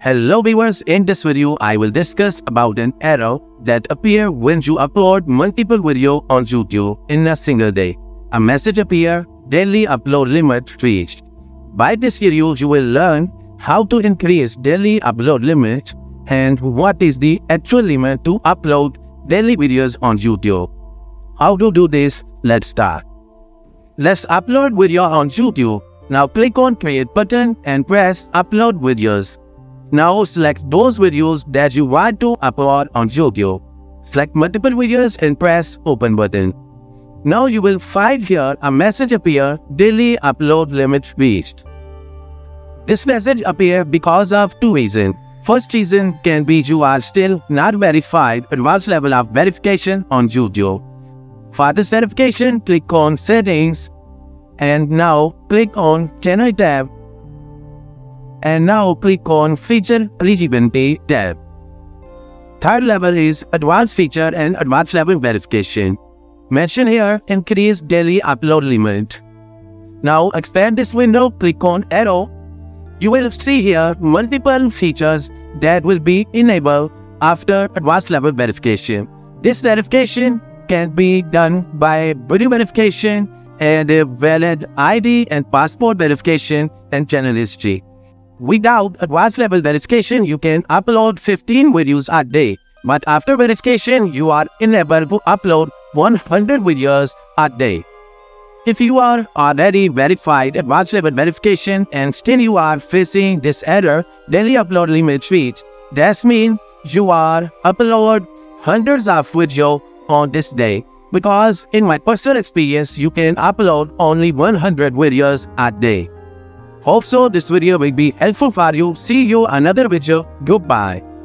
Hello viewers, in this video I will discuss about an error that appear when you upload multiple video on YouTube in a single day. A message appear, daily upload limit reached. By this video you will learn how to increase daily upload limit and what is the actual limit to upload daily videos on YouTube. How to do this? Let's start. Let's upload video on YouTube. Now click on create button and press upload videos. Now select those videos that you want to upload on YouTube. Select multiple videos and press open button. Now you will find here a message appear, daily upload limit reached. This message appear because of two reasons. First reason can be you are still not verified advanced level of verification on YouTube. For this verification, click on settings and now click on channel tab. And now click on Feature Eligibility tab. Third level is Advanced Feature and Advanced Level Verification. Mention here Increase Daily Upload Limit. Now expand this window, click on arrow. You will see here multiple features that will be enabled after Advanced Level Verification. This verification can be done by video verification and a valid ID and passport verification and channel history. Without advanced level verification, you can upload 15 videos a day. But after verification, you are enabled to upload 100 videos a day. If you are already verified advanced level verification and still you are facing this error, daily upload limit reached, that means you are upload hundreds of videos on this day. Because in my personal experience, you can upload only 100 videos a day. Hope so this video will be helpful for you. See you another video. Goodbye.